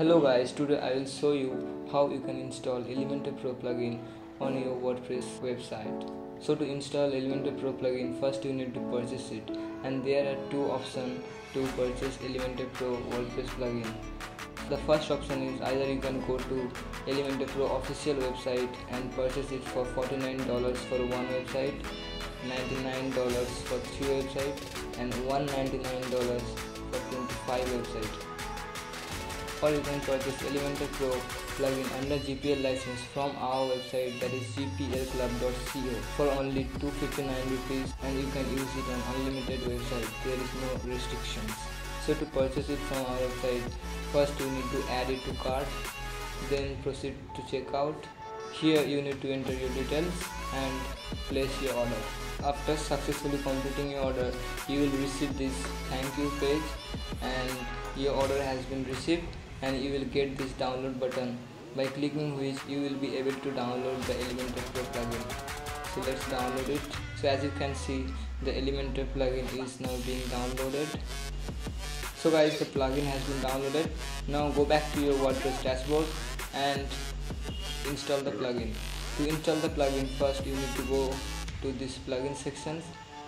Hello guys, today I will show you how you can install Elementor Pro plugin on your WordPress website. So to install Elementor Pro plugin, first you need to purchase it, and there are two options to purchase Elementor Pro WordPress plugin. The first option is either you can go to Elementor Pro official website and purchase it for $49 for one website, $99 for three websites, and $199 for 25 websites. Or you can purchase Elementor Pro plugin under GPL license from our website, that is gplclub.co, for only ₹259, and you can use it on unlimited website. There is no restrictions. So to purchase it from our website, first you need to add it to cart, then proceed to checkout. Here you need to enter your details and place your order. After successfully completing your order, you will receive this thank you page, and your order has been received, and you will get this download button, by clicking which you will be able to download the Elementor Pro plugin. So let's download it. So as you can see, the Elementor plugin is now being downloaded. So guys, the plugin has been downloaded. Now go back to your WordPress dashboard and install the plugin. To install the plugin, first you need to go to this plugin sections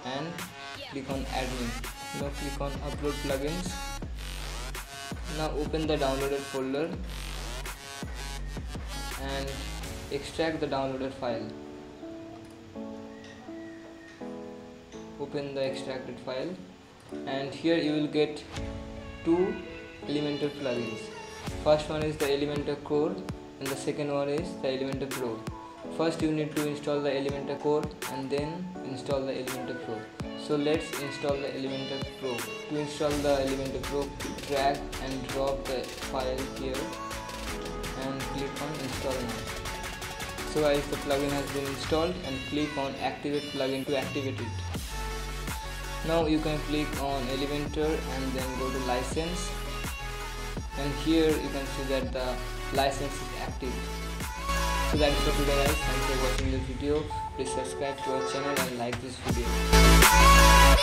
and click on admin. Now click on upload plugins. Now open the downloaded folder and extract the downloaded file. Open the extracted file, and here you will get two Elementor plugins. First one is the Elementor Core, and the second one is the Elementor Pro. First you need to install the Elementor Core and then install the Elementor Pro. So let's install the Elementor Pro. To install the Elementor Pro, drag and drop the file here and click on install now. So guys, the plugin has been installed, and click on activate plugin to activate it. Now you can click on Elementor and then go to license, and here you can see that the license is active. So that's for today guys. Thanks for watching this video. Please subscribe to our channel and like this video.